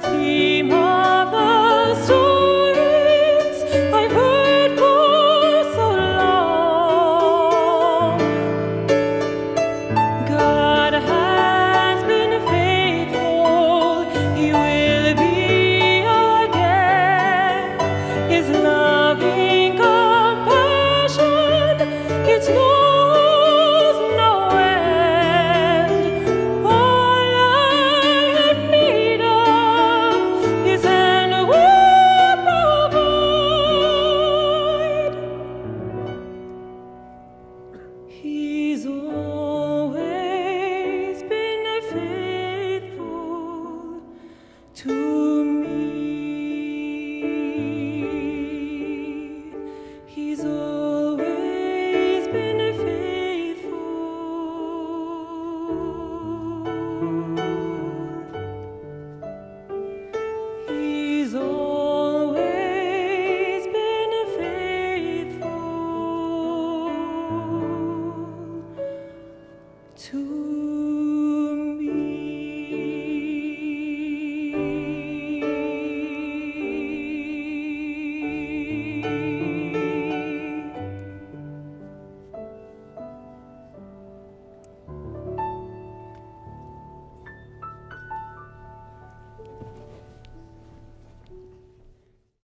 theme